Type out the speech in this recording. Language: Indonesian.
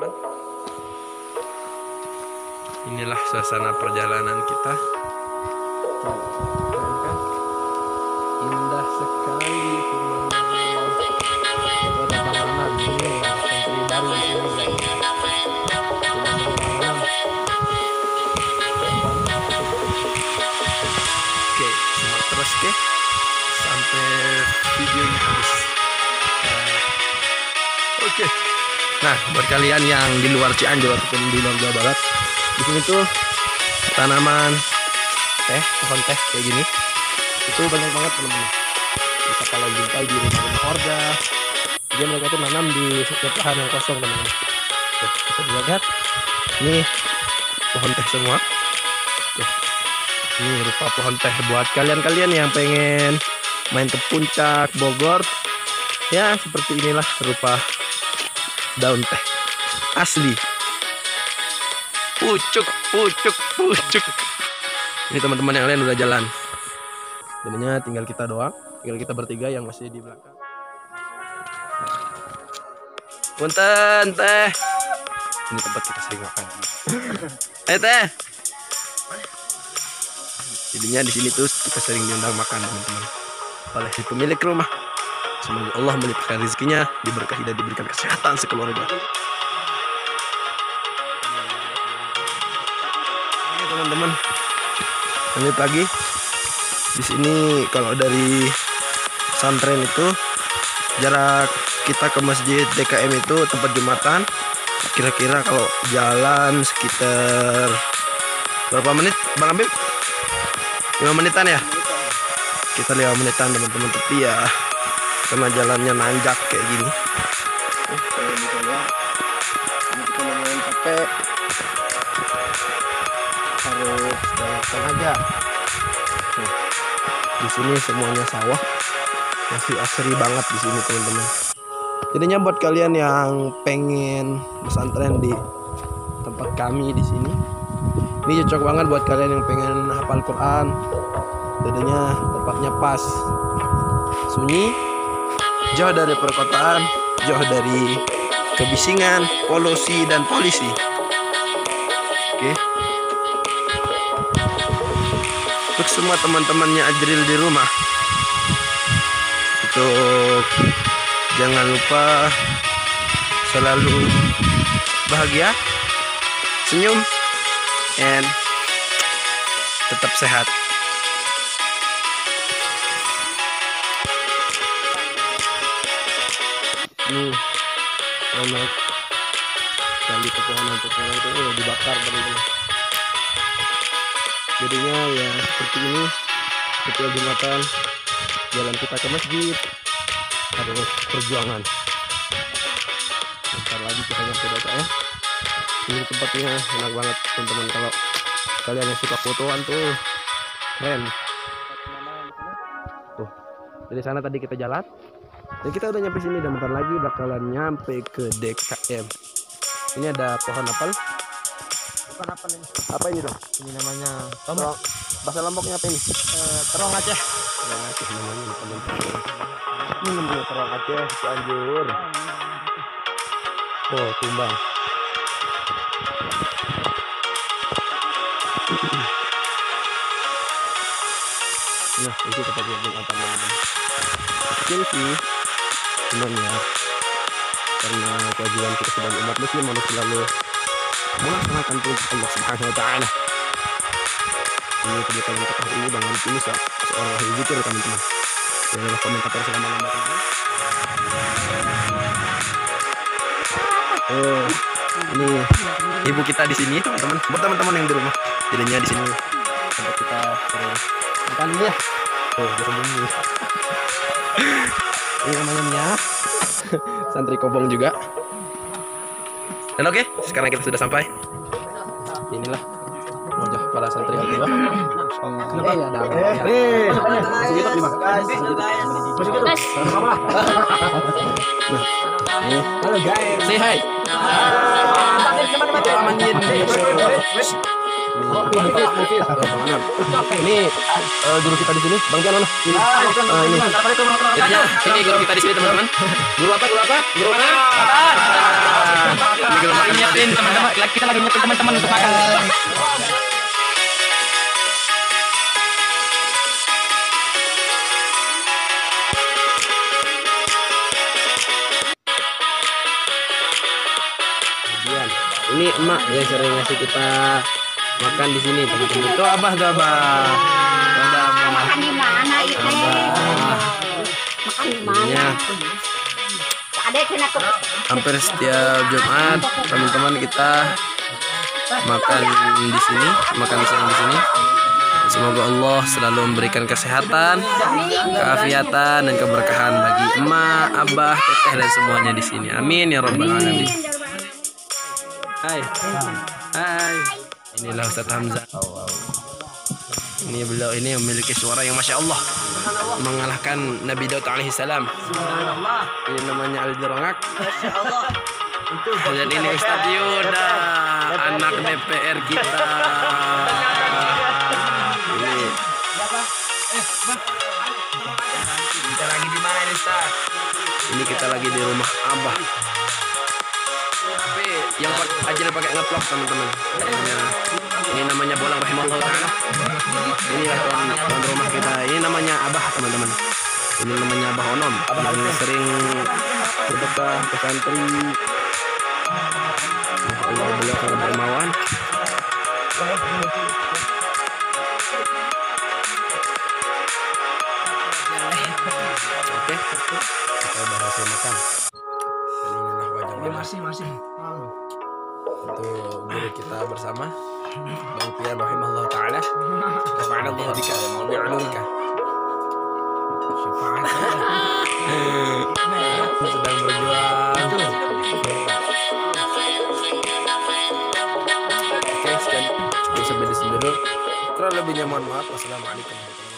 teman-teman. Inilah suasana perjalanan kita. Indah sekali pemandangan sini, santri baru di sini guys. Oke, simak terus ya sampai videonya habis. Oke. Nah, buat kalian yang di luar Cianjur ataupun di luar Jawa Barat, di sini tuh tanaman teh, pohon teh kayak gini itu banyak banget teman-teman. Bisa kalian jumpai di rumah-rumah orga. Dia mereka tuh nanam di setiap lahan yang kosong teman-teman. Kita lihat, ini pohon teh semua. Tuh. Ini rupa pohon teh buat kalian-kalian yang pengen main ke puncak Bogor. Ya seperti inilah rupa daun teh asli. Pucuk, pucuk, pucuk. Ini teman-teman yang lain udah jalan. Jadinya tinggal kita doang, tinggal kita bertiga yang masih di belakang. Punten teh. Ini tempat kita sering makan. Eh teh. Jadinya di sini tuh kita sering diundang makan teman-teman oleh si pemilik rumah. Semoga Allah melimpahkan rezekinya, diberkahi dan diberikan kesehatan sekeluarga. Ini teman-teman, ini pagi di sini kalau dari pesantren itu jarak kita ke masjid DKM itu tempat jumatan kira-kira kalau jalan sekitar berapa menit Bang Abib? 5 menitan ya? Kita 5 menitan teman-teman, tapi ya karena jalannya nanjak kayak gini. Kalau misalnya kita mau main HP harus belakang aja. Di sini semuanya sawah, masih asri banget di sini teman-teman. Jadinya buat kalian yang pengen pesantren di tempat kami di sini, ini cocok banget buat kalian yang pengen hafal Quran. Jadinya tempatnya pas, sunyi, jauh dari perkotaan, jauh dari kebisingan, polusi dan polisi. Oke. Untuk semua teman-temannya Hazril di rumah, untuk jangan lupa selalu bahagia, senyum, and tetap sehat. Ini enak sekali pepohonan-pepohonan itu udah dibakar teman-teman. Jadinya ya seperti ini, setiap jumatan jalan kita ke masjid adalah perjuangan. Bentar lagi kita nyampe Daka ya. Ini tempatnya enak banget teman-teman, kalau kalian yang suka fotoan tuh keren. Tuh, dari sana tadi kita jalan. Dan kita udah nyampe sini dan bentar lagi bakalan nyampe ke DKM. Ini ada pohon apel. Pohon apel ini. Apa ini dong? Ini namanya lombok. Bahasa Lomboknya apa ini? Terong Aceh. Terong Aceh namanya teman-teman. Ini namanya terong Aceh Cianjur. Oh tumbang. Nah itu tempat yang apa namanya? Kecil sih. Cuman ya karena kewajiban kita sebagai umat muslim harus selalu melaksanakan perintah Allah Subhanahu wa Ta'ala. Ini kegiatan yang kita ini Bang Abid ini seorang ahli zikir teman-teman. Jangan lupa komentator selama-lama. Oh, ini ibu kita di sini teman-teman. Buat teman-teman yang di rumah, jadinya di sini tempat kita makan ya. Oh, dia sembunyi. Ini namanya santri kobong juga. Dan oke, sekarang kita sudah sampai. Inilah wajah para santri aktif. Kenapa ya ada? Nih, masih gitu nih, guys. Masih gitu. Sama. Nih, halo guys. Say hi. Selamat menikmati. Ini guru kita di sini, Bang Cian mana? Ini. Ini guru kita di sini teman-teman. Guru apa? Guru apa? Guru mana? Teman-teman, kita lagi nyiapin teman-teman untuk makan. Ini emak yang sering ngasih kita makan di sini teman-teman. Itu abah tuh abah. Makan di mana itu? Makan di mana? Hampir setiap Jumat teman-teman kita makan di sini, makan siang di sini. Semoga Allah selalu memberikan kesehatan, keafiatan dan keberkahan bagi emak, abah, teteh dan semuanya di sini. Amin ya rabbal alamin. Hai. Hai. Inilah Ustaz Hamzah. Ini beliau ini memiliki suara yang masya Allah, mengalahkan Nabi Daud Alaihissalam. Ini namanya Al-Jorongak. Dan ini Ustaz Yuda, anak DPR kita. Ini. Kita lagi di mana ini Ustaz? Ini kita lagi di rumah abah. Tapi yang aja pakai ngeplok teman-teman. Ini namanya bolang rahimahullah ta'ala. Ini tuan rumah kita. Ini namanya abah teman-teman. Ini namanya abah Onom. Yang sering berdoa ke santri. Allah beliau sangat dermawan. Oke, kita berhasil makan. Masih untuk guru kita bersama Bang Pian rahimahullah ta'ala. Subhanallah bika wa bi'uluka. Sedang berjuang. Oke, sekian. Sampai di sini dulu. Kurang lebihnya mohon maaf. Wassalamualaikum.